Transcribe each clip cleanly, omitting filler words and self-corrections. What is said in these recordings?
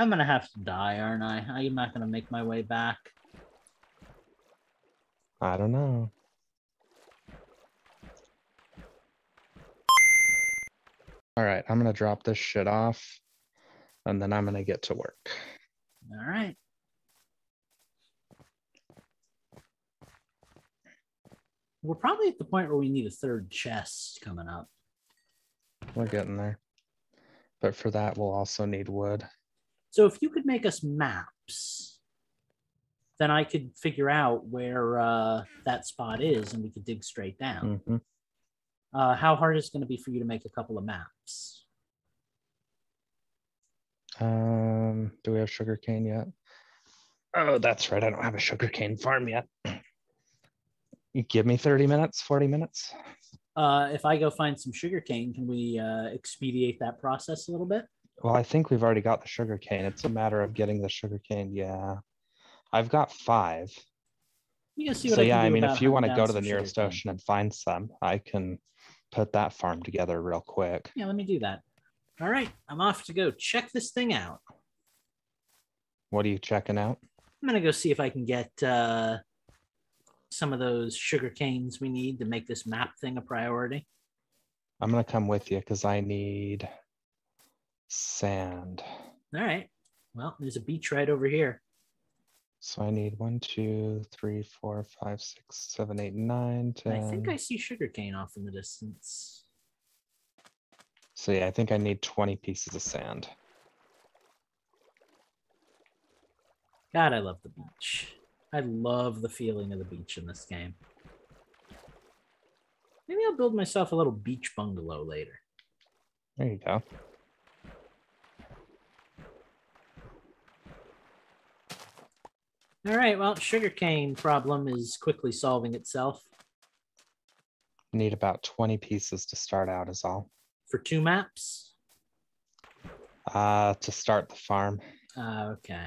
I'm gonna have to die, aren't I? I'm not gonna make my way back. I don't know. All right, I'm gonna drop this shit off, and then I'm gonna get to work. All right. We're probably at the point where we need a third chest coming up. We're getting there. But for that, we'll also need wood. So if you could make us maps, then I could figure out where that spot is, and we could dig straight down. Mm-hmm. How hard is it going to be for you to make a couple of maps? Do we have sugarcane yet? Oh, that's right. I don't have a sugarcane farm yet. You give me 30 minutes, 40 minutes. If I go find some sugarcane, can we expedite that process a little bit? Well, I think we've already got the sugarcane. It's a matter of getting the sugarcane. Yeah. I've got 5. You can see what so, yeah, I mean, if you want to go to the nearest ocean and find some, I can put that farm together real quick. Yeah, let me do that. All right. I'm off to go check this thing out. What are you checking out? I'm going to go see if I can get... some of those sugar canes we need to make this map thing a priority. I'm going to come with you because I need sand. All right. Well, there's a beach right over here. So I need 1, 2, 3, 4, 5, 6, 7, 8, 9, 10. I think I see sugar cane off in the distance. So yeah, I think I need 20 pieces of sand. God, I love the beach. I love the feeling of the beach in this game. Maybe I'll build myself a little beach bungalow later. There you go. All right, well, sugarcane problem is quickly solving itself. Need about 20 pieces to start out is all. For 2 maps? To start the farm. Okay.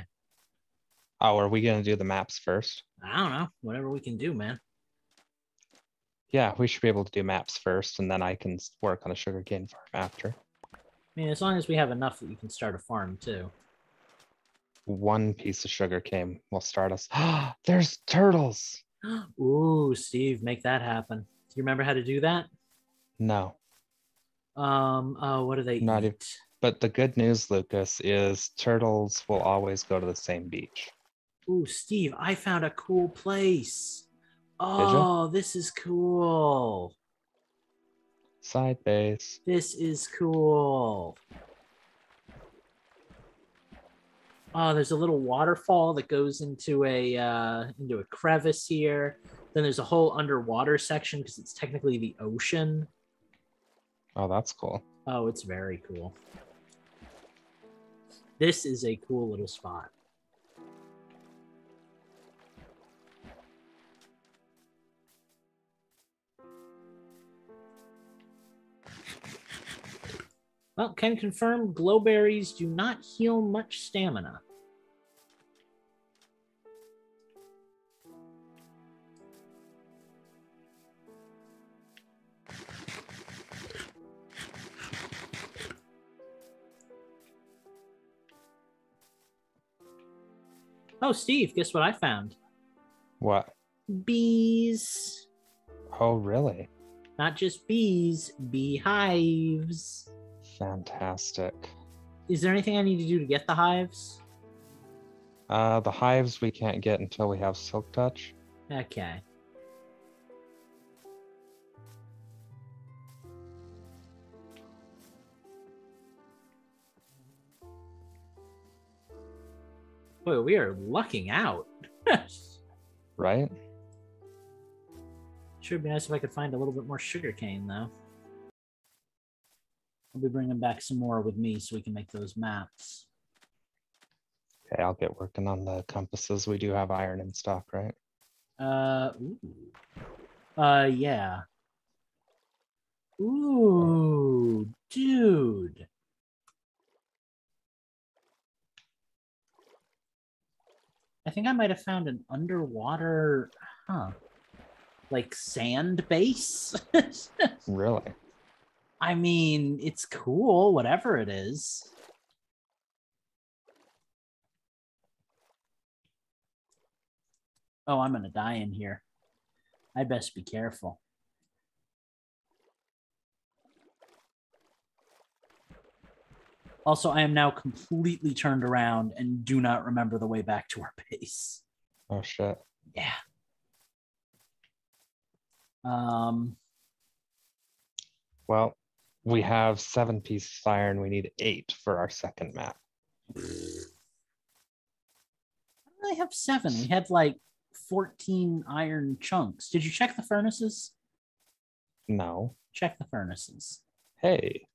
Oh, are we going to do the maps first? I don't know. Whatever we can do, man. Yeah, we should be able to do maps first, and then I can work on a sugarcane farm after. I mean, as long as we have enough that you can start a farm, too. 1 piece of sugarcane will start us. There's turtles! Ooh, Steve, make that happen. Do you remember how to do that? No. What do they not eat? Even... But the good news, Lukas, is turtles will always go to the same beach. Ooh, Steve, I found a cool place. Oh, this is cool. Side base. This is cool. Oh, there's a little waterfall that goes into a crevice here. Then there's a whole underwater section because it's technically the ocean. Oh, that's cool. Oh, it's very cool. This is a cool little spot. Well, can confirm glowberries do not heal much stamina. Oh, Steve, guess what I found? What? Bees. Oh, really? Not just bees, beehives. Fantastic. Is there anything I need to do to get the hives? The hives we can't get until we have silk touch. Okay. Boy, we are lucking out. Right? Sure would be nice if I could find a little bit more sugarcane, though. I'll be bringing back some more with me so we can make those maps. Okay, I'll get working on the compasses. We do have iron in stock, right? Yeah. Ooh, dude. I think I might have found an underwater, like sand base. Really? I mean, it's cool, whatever it is. Oh, I'm going to die in here. I best be careful. Also, I am now completely turned around and do not remember the way back to our base. Oh, shit. Yeah. Well, we have 7 pieces of iron. We need 8 for our second map. I really have 7. We had like 14 iron chunks. Did you check the furnaces? No. Check the furnaces. Hey,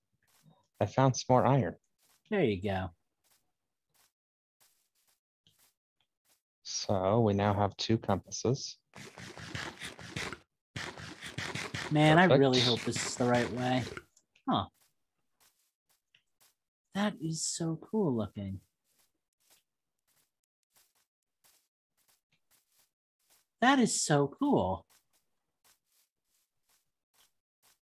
I found some more iron. There you go. So we now have 2 compasses. Man, perfect. I really hope this is the right way. Huh. That is so cool looking. That is so cool.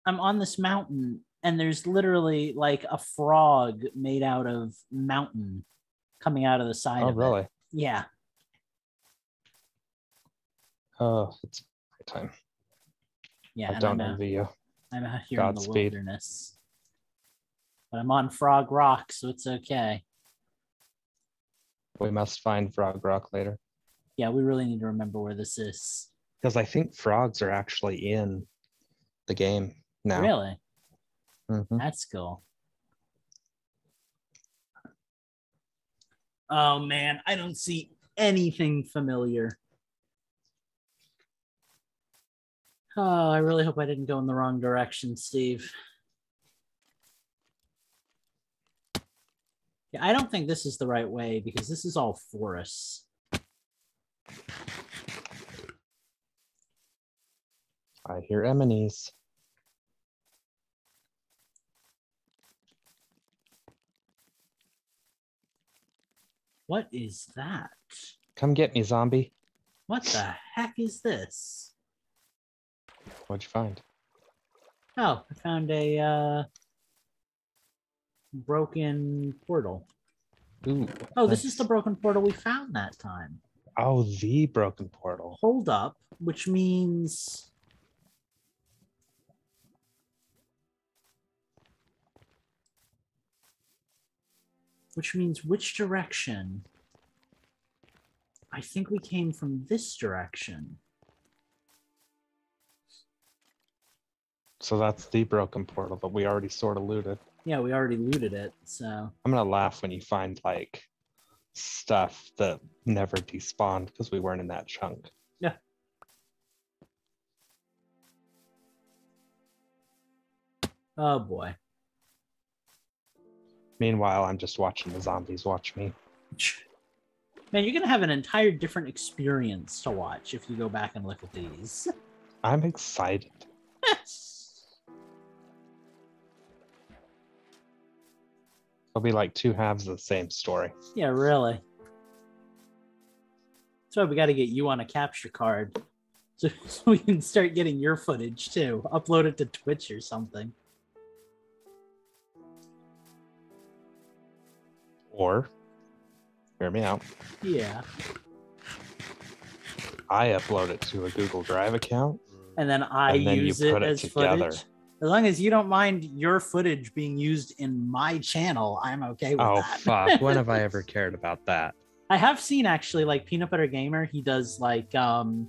I'm on this mountain and there's literally like a frog made out of mountain coming out of the side of it. Oh, really? Yeah. Oh, it's time. Yeah, I don't envy you. I'm out here in the wilderness. But I'm on Frog Rock, so it's okay. We must find Frog Rock later. Yeah, we really need to remember where this is. Because I think frogs are actually in the game now. Really? Mm-hmm. That's cool. Oh, man, I don't see anything familiar. Oh, I really hope I didn't go in the wrong direction, Steve. Yeah, I don't think this is the right way because this is all forests. I hear Emily's. What is that? Come get me, zombie. What the heck is this? What'd you find? Oh, I found a broken portal. Ooh, oh, nice. This is the broken portal we found that time. Oh, the broken portal. Hold up, which means... which direction? I think we came from this direction. So that's the broken portal that we already sort of looted. Yeah, we already looted it, so... I'm going to laugh when you find, like, stuff that never despawned because we weren't in that chunk. Yeah. Oh, boy. Meanwhile, I'm just watching the zombies watch me. Man, you're going to have an entire different experience to watch if you go back and look at these. I'm excited. It'll be like 2 halves of the same story. Yeah, really. That's why we got to get you on a capture card so we can start getting your footage too. Upload it to Twitch or something. Or, hear me out. Yeah. I upload it to a Google Drive account. And then you put it together as footage. As long as you don't mind your footage being used in my channel, I'm okay with that. Oh, fuck. When have I ever cared about that? I have seen, actually, like, Peanut Butter Gamer, he does, like cameras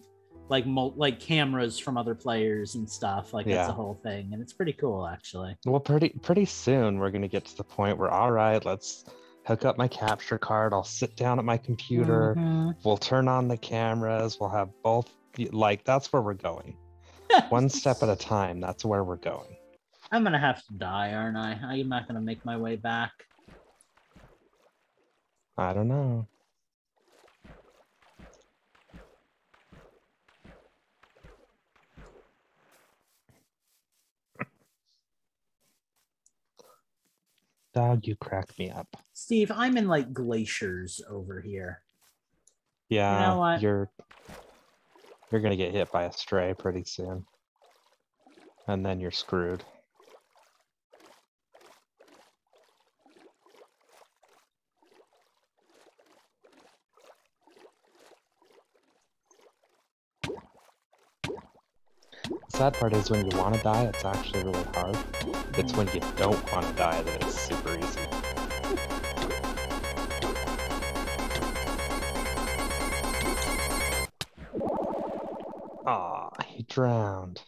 from other players and stuff. Like, yeah. That's a whole thing. And it's pretty cool, actually. Well, pretty soon we're going to get to the point where, all right, let's hook up my capture card. I'll sit down at my computer. Mm-hmm. We'll turn on the cameras. We'll have both. Like, that's where we're going. One step at a time. That's where we're going. I'm gonna have to die, aren't I? I'm not gonna make my way back. I don't know. Dog, you crack me up. Steve, I'm in like glaciers over here. Yeah, you know what? You're going to get hit by a stray pretty soon. And then you're screwed. sad part is when you want to die, it's actually really hard. It's when you don't want to die that it's super easy. Aw, he drowned.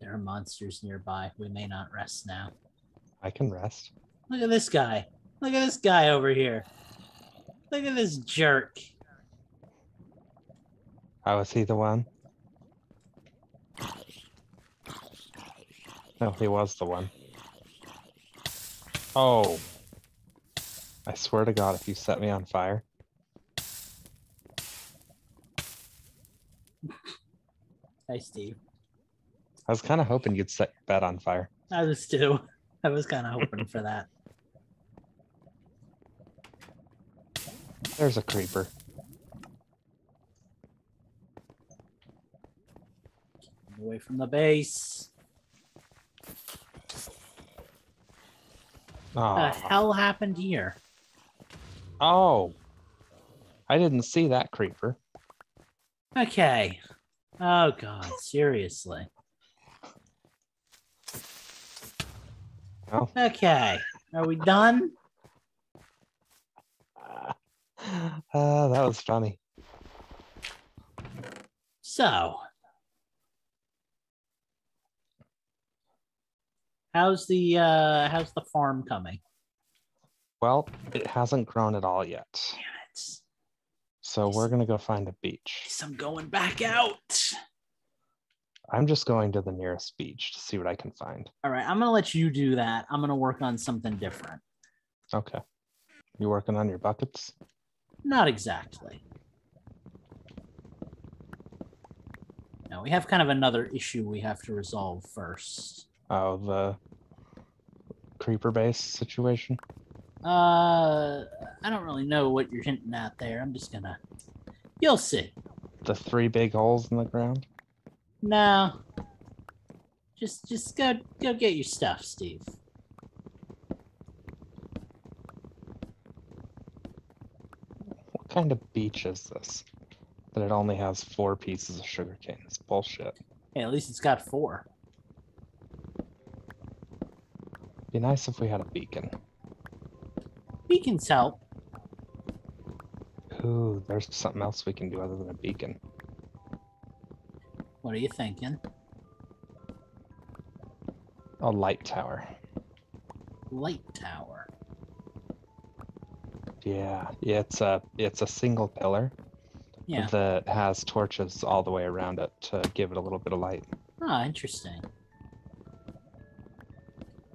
There are monsters nearby. We may not rest now. I can rest. Look at this guy. Look at this guy over here. Look at this jerk. Oh, is he the one? No, he was the one. Oh. I swear to God, if you set me on fire. Hi, Steve. I was kind of hoping you'd set your bed on fire. I was too. I was kind of hoping for that. There's a creeper. Get away from the base. Aww. What the hell happened here? Oh. I didn't see that creeper. Okay. Oh, God. Seriously. Oh. Okay. Are we done? That was funny. So, how's the farm coming? Well, it hasn't grown at all yet. Damn it! So we're gonna go find a beach. I'm going back out. I'm just going to the nearest beach to see what I can find. All right, I'm gonna let you do that. I'm gonna work on something different. Okay. You working on your buckets? Not exactly. No, we have kind of another issue we have to resolve first. Oh, the creeper base situation? I don't really know what you're hinting at there. I'm just gonna... You'll see. The three big holes in the ground? No. Just go get your stuff, Steve. What kind of beach is this that it only has 4 pieces of sugarcane? It's bullshit. Hey, at least it's got 4. Be nice if we had a beacon. Beacons help. Ooh, there's something else we can do other than a beacon. What are you thinking? A light tower. Light tower. Yeah, it's a single pillar, yeah, that has torches all the way around it to give it a little bit of light. Oh, interesting.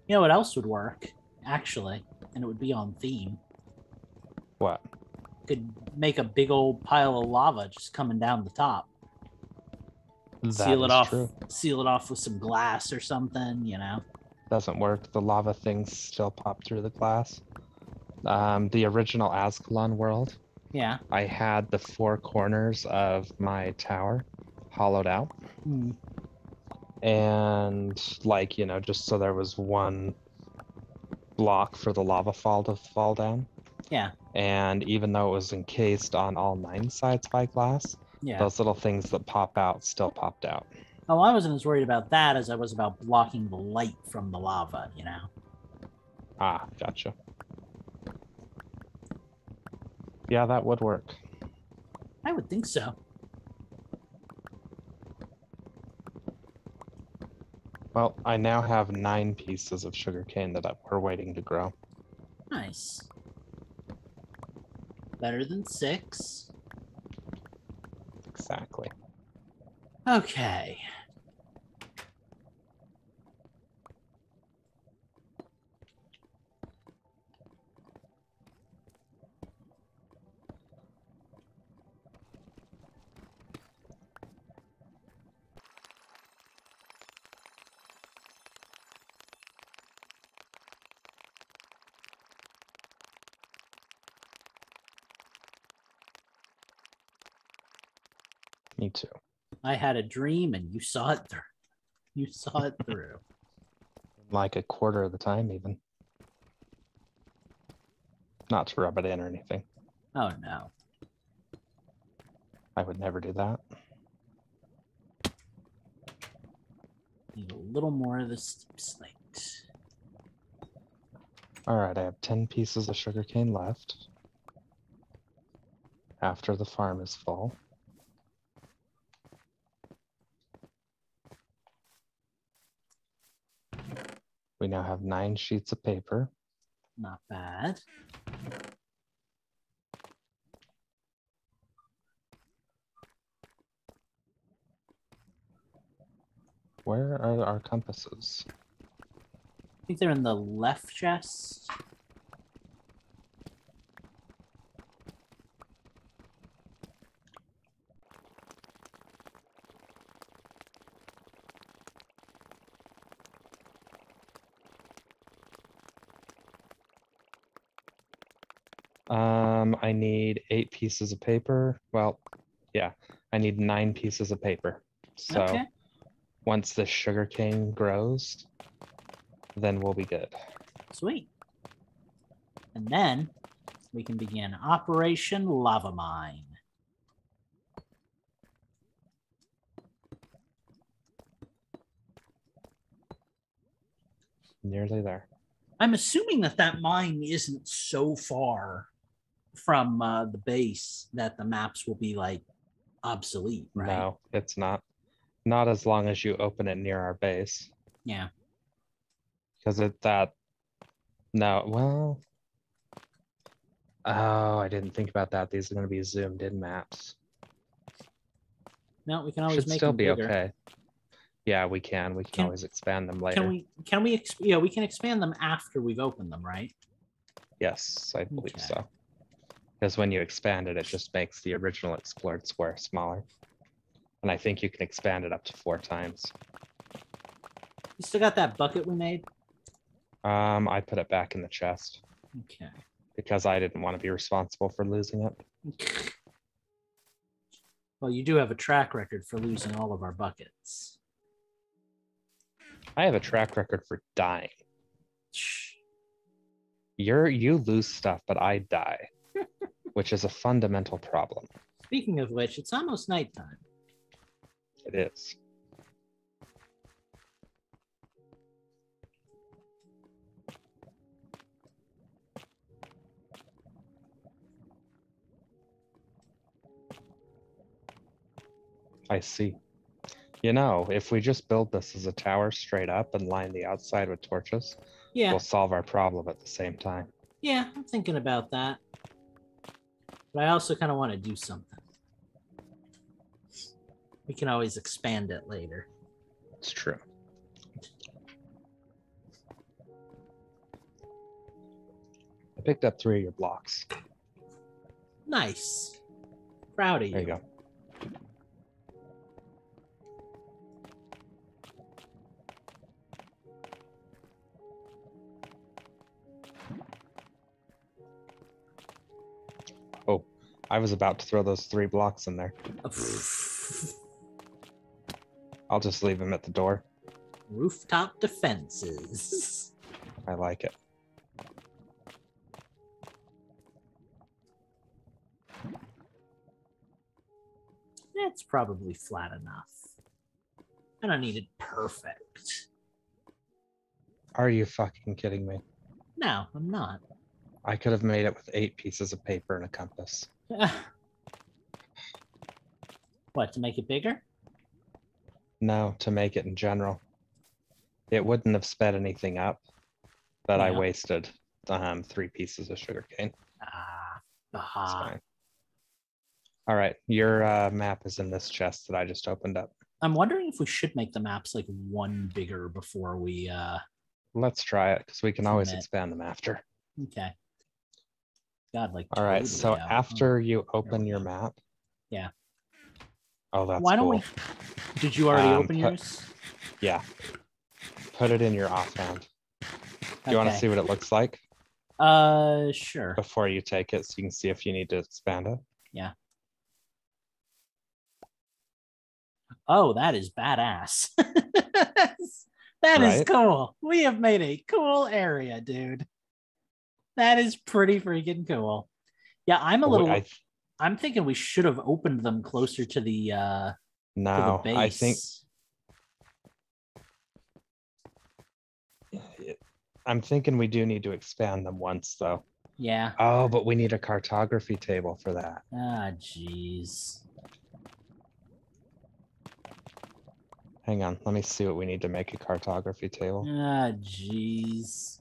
You know what else would work, actually, and it would be on theme? What? Could make a big old pile of lava just coming down the top. Seal it off with some glass or something, you know? Doesn't work. The lava things still pop through the glass. The original Ascalon world. Yeah. I had the 4 corners of my tower hollowed out. Mm. And, like, you know, just so there was one block for the lava fall to fall down. Yeah. And even though it was encased on all 9 sides by glass, yeah, those little things that pop out still popped out. Oh, I wasn't as worried about that as I was about blocking the light from the lava, you know? Ah, gotcha. Yeah, that would work. I would think so. Well, I now have 9 pieces of sugarcane that we're waiting to grow. Nice. Better than 6. Exactly. Okay. Me too. I had a dream and you saw it through. You saw it through. Like a quarter of the time, even. Not to rub it in or anything. Oh, no. I would never do that. Need a little more of the steep slate. All right, I have 10 pieces of sugarcane left after the farm is full. We now have 9 sheets of paper. Not bad. Where are our compasses? I think they're in the left chest. I need 8 pieces of paper. Well, yeah, I need 9 pieces of paper. So okay. Once the sugarcane grows, then we'll be good. Sweet. And then we can begin Operation Lava Mine. Nearly there. I'm assuming that that mine isn't so far from the base that the maps will be like obsolete, right? No, it's not. Not as long as you open it near our base. Yeah. Because it that no, well. Oh, I didn't think about that. These are going to be zoomed in maps. No, we can always should make still them be bigger. Okay. Yeah, we can. We can always expand them later. Can we? Yeah, we can expand them after we've opened them, right? Yes, I believe so. Because when you expand it, it just makes the original explored square smaller. And I think you can expand it up to 4 times. You still got that bucket we made? I put it back in the chest. Okay. Because I didn't want to be responsible for losing it. Well, you do have a track record for losing all of our buckets. I have a track record for dying. You lose stuff, but I die. Which is a fundamental problem. Speaking of which, it's almost nighttime. It is. I see. You know, if we just build this as a tower straight up and line the outside with torches, yeah, we'll solve our problem at the same time. Yeah, I'm thinking about that. But I also kind of want to do something. We can always expand it later. It's true. I picked up 3 of your blocks. Nice. Proud of you. There you go. I was about to throw those 3 blocks in there. I'll just leave them at the door. Rooftop defenses. I like it. That's probably flat enough. I don't need it perfect. Are you fucking kidding me? No, I'm not. I could have made it with 8 pieces of paper and a compass. What, to make it bigger? No, to make it in general. It wouldn't have sped anything up, but no. I wasted 3 pieces of sugarcane. All right, your map is in this chest that I just opened up. I'm wondering if we should make the maps like 1 bigger before we... Let's try it, because we can always expand them after. Okay. God, like all right, so out. After you open your map, yeah. Oh, that's why don't cool. we? Did you already open yours? Yeah. Put it in your offhand. Do you want to see what it looks like? Sure. Before you take it, so you can see if you need to expand it. Yeah. Oh, that is badass. That is cool. We have made a cool area, dude. That is pretty freaking cool. Yeah, I'm a little. I'm thinking we should have opened them closer to the. No, to the base. I think. I'm thinking we do need to expand them once, though. Yeah. Oh, but we need a cartography table for that. Ah, jeez. Hang on, let me see what we need to make a cartography table. Ah, jeez.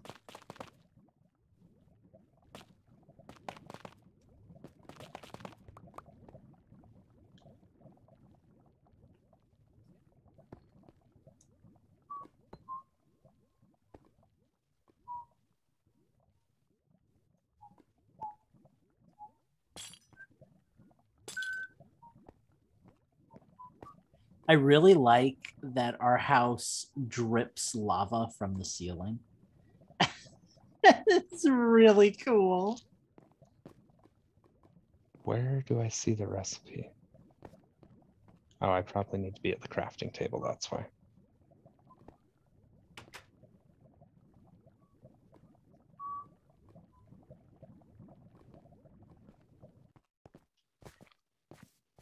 I really like that our house drips lava from the ceiling. It's really cool. Where do I see the recipe? Oh, I probably need to be at the crafting table, that's why.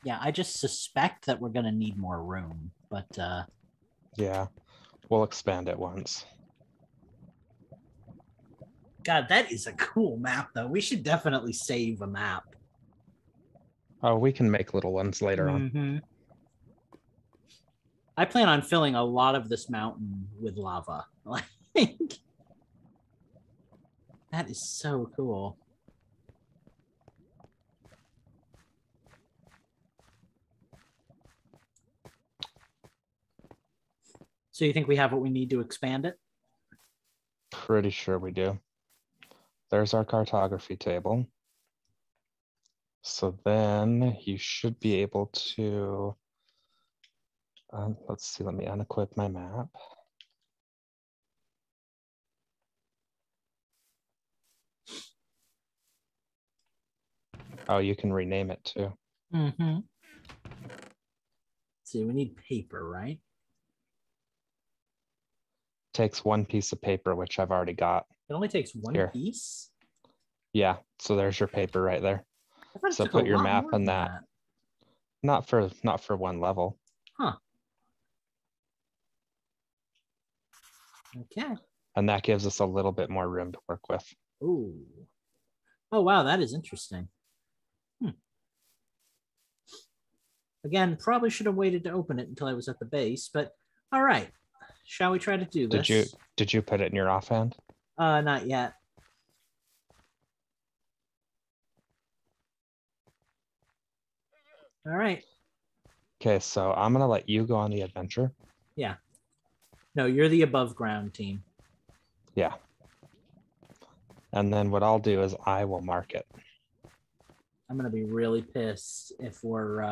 Yeah, I just suspect that we're going to need more room, but... yeah, we'll expand it once. God, that is a cool map, though. We should definitely save a map. Oh, we can make little ones later on. I plan on filling a lot of this mountain with lava. Like, that is so cool. So you think we have what we need to expand it? Pretty sure we do. There's our cartography table. So then you should be able to, let's see, let me unequip my map. Oh, you can rename it too. Mm-hmm. See, we need paper, right? Takes one piece of paper, which I've already got. It only takes one piece? Yeah, so there's your paper right there. So put your map on that. Not for one level. Huh. Okay. And that gives us a little bit more room to work with. Ooh. Oh wow, that is interesting. Hmm. Again, probably should have waited to open it until I was at the base, but all right. Shall we try to do this? Did you put it in your offhand? Not yet. All right. Okay, so I'm gonna let you go on the adventure. Yeah. No, you're the above ground team. Yeah. And then what I'll do is I will mark it. I'm gonna be really pissed if we're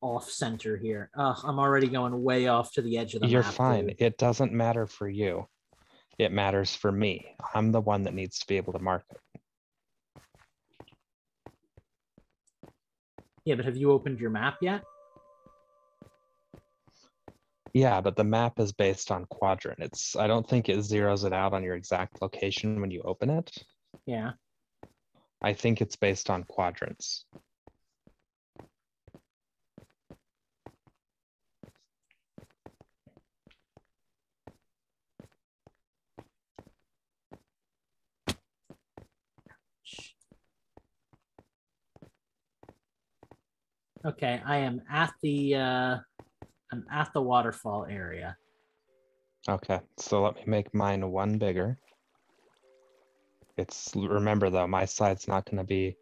off center here. I'm already going way off to the edge of the map. You're fine. It doesn't matter for you. It matters for me. I'm the one that needs to be able to mark it. Yeah, but have you opened your map yet? Yeah, but the map is based on quadrant. It's, I don't think it zeroes it out on your exact location when you open it. Yeah. I think it's based on quadrants. Okay, I am at the I'm at the waterfall area. Okay, so let me make mine one bigger. It's, remember though, my side's not going to be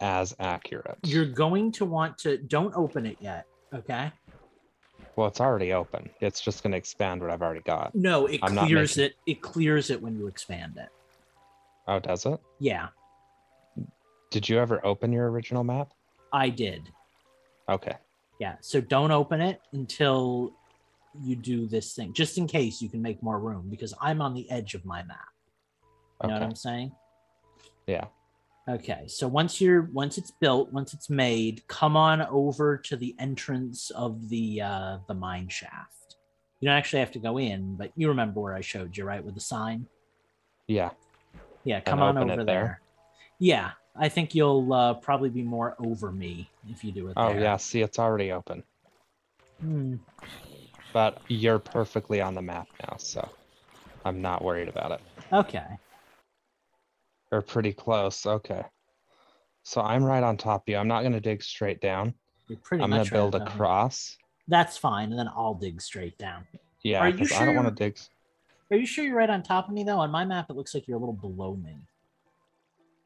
as accurate. You're going to want to, don't open it yet, okay? Well, it's already open. It's just going to expand what I've already got. No, it clears it. It clears it when you expand it. Oh, does it? Yeah. Did you ever open your original map? I did. Okay. Yeah, so don't open it until you do this thing, just in case you can make more room, because I'm on the edge of my map. You know what I'm saying? Yeah. Okay, so once it's made, come on over to the entrance of the mine shaft. You don't actually have to go in, but you remember where I showed you, right, with the sign? Yeah. Yeah, come on over there. Yeah, I think you'll probably be more over me if you do it. Oh, there. Yeah, see, it's already open. Hmm. But you're perfectly on the map now, so I'm not worried about it. Okay. You're pretty close, okay. So I'm right on top of you. I'm not going to dig straight down. You're pretty much I'm going to build across. That's fine, and then I'll dig straight down. Yeah, are you sure? I don't want to dig... Are you sure you're right on top of me, though? On my map, it looks like you're a little below me.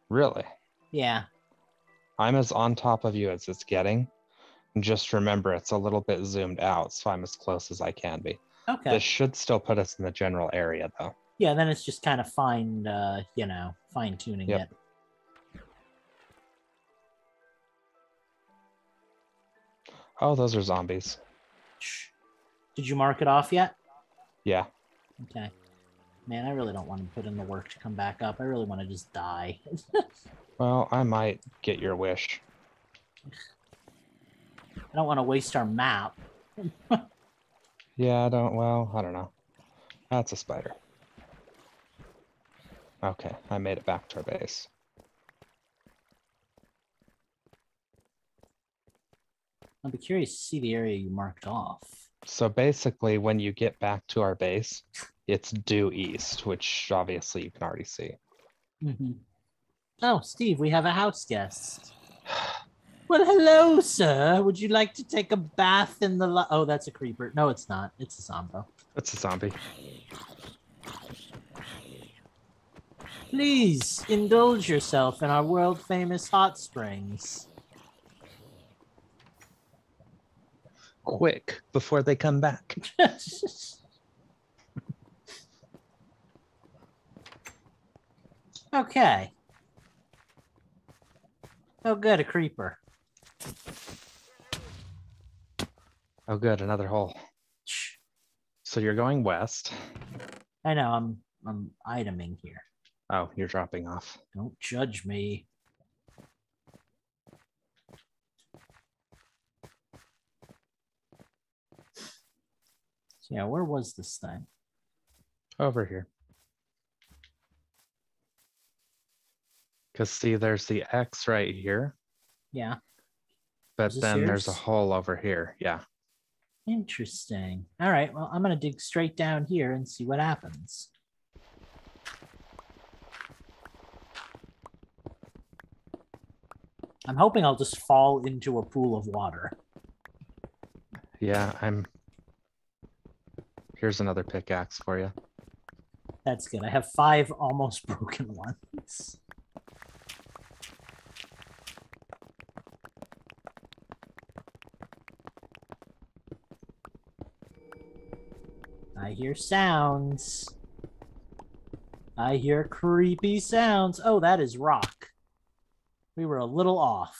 Really? Yeah. I'm as on top of you as it's getting. And just remember, it's a little bit zoomed out, so I'm as close as I can be. Okay. This should still put us in the general area, though. Yeah, then it's just kind of fine, you know, fine-tuning it. Oh, those are zombies. Did you mark it off yet? Yeah. Okay. Man, I really don't want to put in the work to come back up. I really want to just die. Well, I might get your wish. I don't want to waste our map. Yeah, I don't. Well, I don't know. That's a spider. Okay, I made it back to our base. I'd be curious to see the area you marked off. So basically, when you get back to our base, it's due east, which obviously you can already see. Mm-hmm. Oh, Steve, we have a house guest. Well, hello, sir. Would you like to take a bath in the... Oh, that's a creeper. No, it's not. It's a zombie. It's a zombie. Please indulge yourself in our world-famous hot springs. Quick, before they come back. Okay. Oh, good, a creeper. Oh, good, another hole. So you're going west. I know, I'm iteming here. Oh, you're dropping off. Don't judge me. So, yeah, where was this thing? Over here. Because, see, there's the X right here. Yeah. But then there's a hole over here. Yeah. Interesting. All right. Well, I'm going to dig straight down here and see what happens. I'm hoping I'll just fall into a pool of water. Yeah, I'm... Here's another pickaxe for you. That's good. I have 5 almost broken ones. I hear sounds. I hear creepy sounds. Oh, that is rock. We were a little off.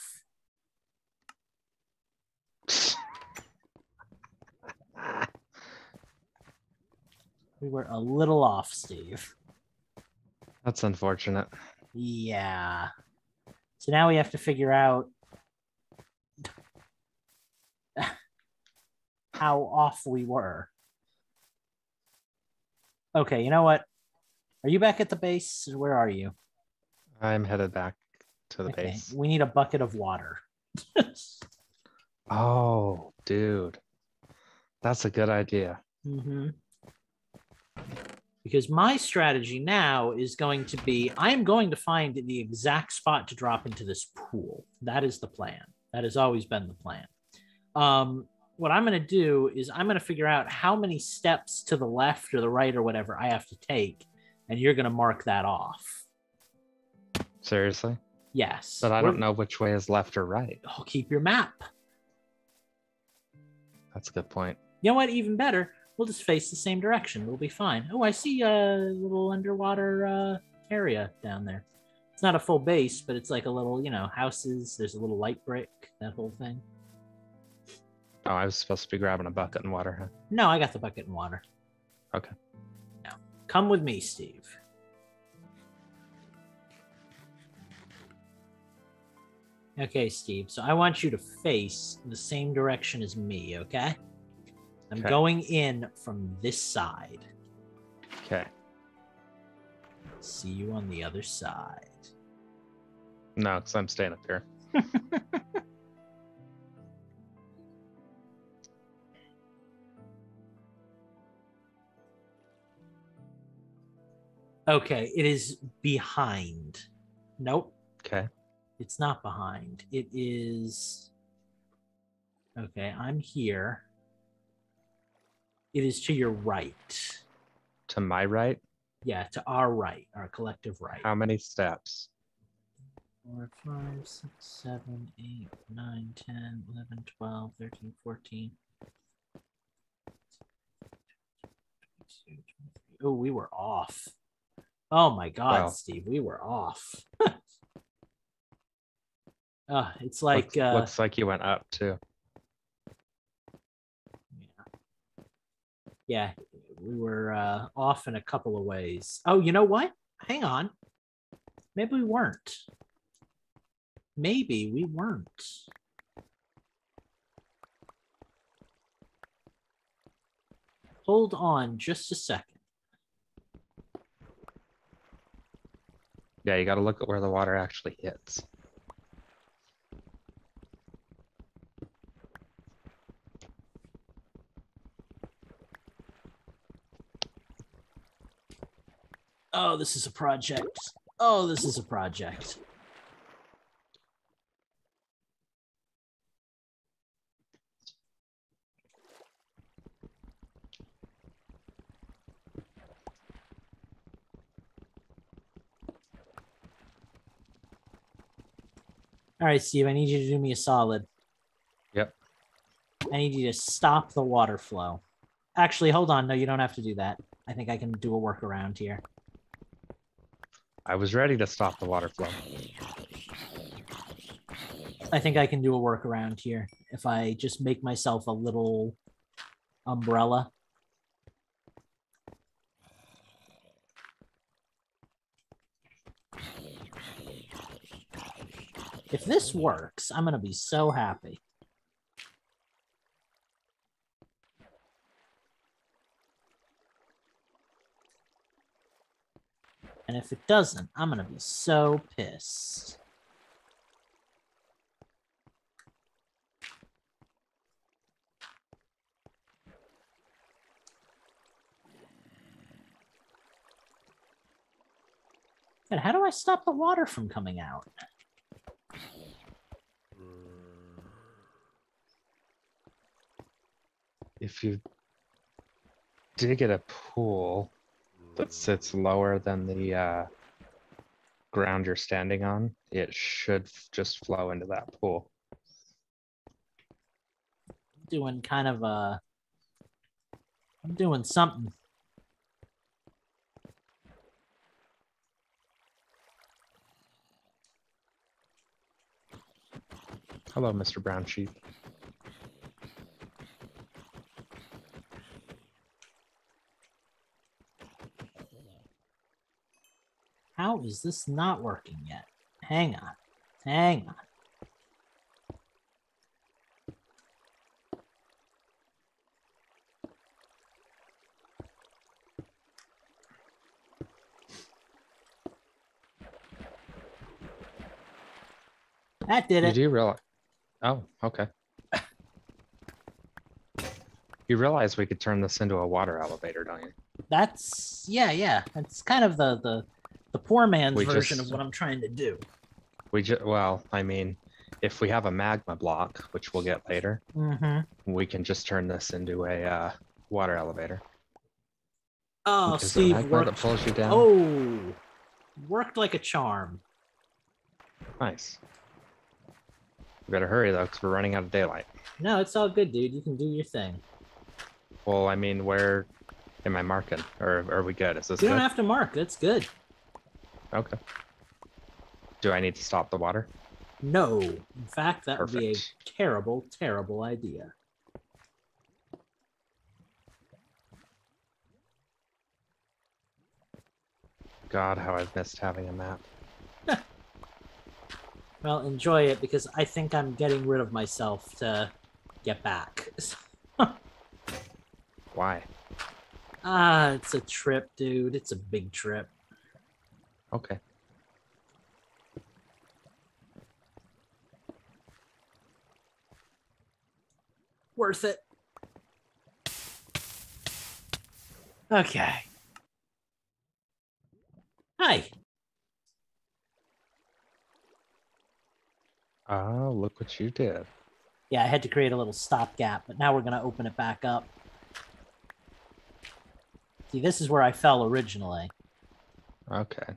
We were a little off, Steve. That's unfortunate. Yeah. So now we have to figure out how off we were. Okay, you know what? Are you back at the base? Where are you? I'm headed back to the base. We need a bucket of water. Oh, dude. That's a good idea. Mm-hmm. Because my strategy now is going to be, I'm going to find the exact spot to drop into this pool. That is the plan. That has always been the plan. What I'm going to do is I'm going to figure out how many steps to the left or the right or whatever I have to take, and you're going to mark that off. Seriously? Yes. But I don't know which way is left or right. Oh, keep your map. That's a good point. You know what? Even better. We'll just face the same direction. We'll be fine. Oh, I see a little underwater area down there. It's not a full base, but it's like a little, you know, houses. There's a little light brick, that whole thing. Oh, I was supposed to be grabbing a bucket and water, huh? No, I got the bucket and water. Okay. Now, come with me, Steve. Okay, Steve. So I want you to face the same direction as me, okay? I'm going in from this side. Okay. See you on the other side. No, because I'm staying up here. Okay, it is behind. Nope. Okay. It's not behind. It is... Okay, I'm here. It is to your right. To my right? Yeah, to our right, our collective right. How many steps? 4, 5, 6, 7, 8, 9, 10, 11, 12, 13, 14. Oh, we were off. Oh my God, wow. Steve, we were off. It's like... looks like you went up too. Yeah, we were off in a couple of ways. Oh, you know what? Hang on. Maybe we weren't. Maybe we weren't. Hold on just a second. Yeah, you got to look at where the water actually hits. Oh, this is a project. Oh, this is a project. All right, Steve, I need you to do me a solid. Yep. I need you to stop the water flow. Actually, hold on. No, you don't have to do that. I think I can do a workaround here. I was ready to stop the water flow. I think I can do a workaround here if I just make myself a little umbrella. If this works, I'm going to be so happy. And if it doesn't, I'm going to be so pissed. And how do I stop the water from coming out? If you dig at a pool that sits lower than the ground you're standing on, it should just flow into that pool. Doing kind of a... I'm doing something. Hello, Mr. Brown Sheep. How is this not working yet? Hang on. Hang on. That did it. Did you realize? Oh, okay. You realize we could turn this into a water elevator, don't you? That's, yeah, yeah. That's kind of the poor man's version of what I'm trying to do. Well, I mean, if we have a magma block, which we'll get later, we can just turn this into a water elevator. Oh, Steve, that pulls you down. Oh, worked like a charm. Nice. We better hurry though, because we're running out of daylight. No, it's all good, dude. You can do your thing. Well, I mean, where am I marking? Or are we good? Is this? You don't have to mark. That's good. Okay. Do I need to stop the water? No. In fact, that would be a terrible, terrible idea. God, how I've missed having a map. Well, enjoy it, because I think I'm getting rid of myself to get back. Why? Ah, it's a trip, dude. It's a big trip. Okay. Worth it. Okay. Hi. Oh, look what you did. Yeah, I had to create a little stopgap, but now we're going to open it back up. See, this is where I fell originally. Okay.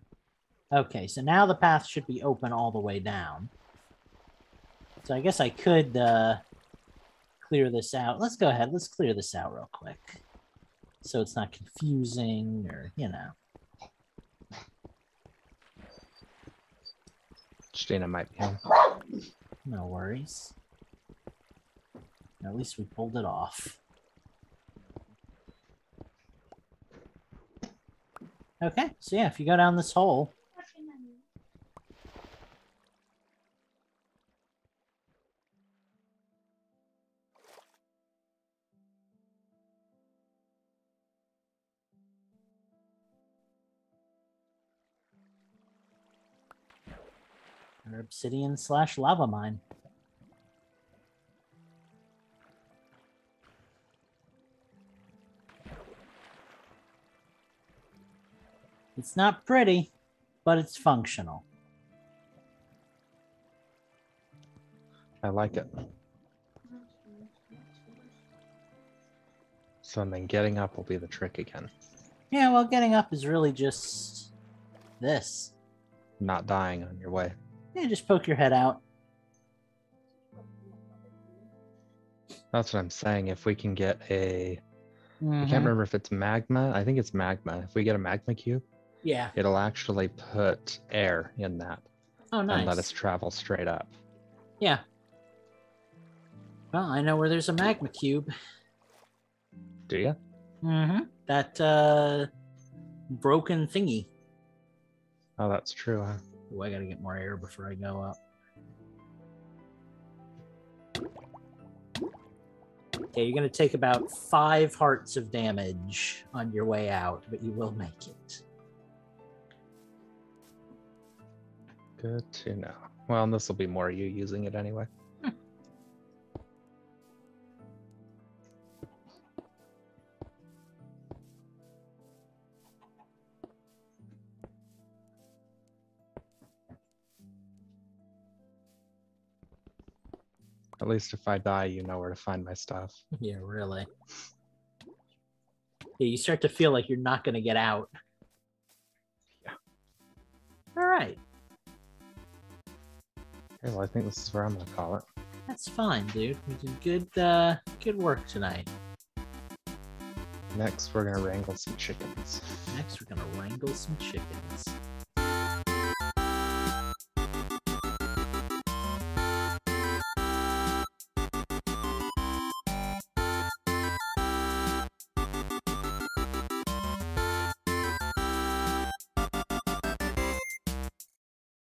Okay, so now the path should be open all the way down. So I guess I could clear this out. Let's go ahead. Let's clear this out real quick so it's not confusing or, you know. Christina might be home. No worries. At least we pulled it off. Okay, so yeah, if you go down this hole. Or obsidian slash lava mine. It's not pretty, but it's functional. I like it. So then getting up will be the trick again. Yeah, well, getting up is really just this. Not dying on your way. Yeah, just poke your head out. That's what I'm saying. If we can get a... I can't remember if it's magma. I think it's magma. If we get a magma cube... Yeah. It'll actually put air in that. Oh, nice. And let us travel straight up. Yeah. Well, I know where there's a magma cube. Do you? Mm-hmm. That broken thingy. Oh, that's true, huh? Ooh, I gotta get more air before I go up. Okay, you're gonna take about 5 hearts of damage on your way out, but you will make it. Good to know. Well, and this will be more you using it anyway. At least if I die, you know where to find my stuff. Yeah, really. Yeah, you start to feel like you're not going to get out. Yeah. All right. Well, I think this is where I'm gonna call it. That's fine, dude. We did good, good work tonight. Next, we're gonna wrangle some chickens.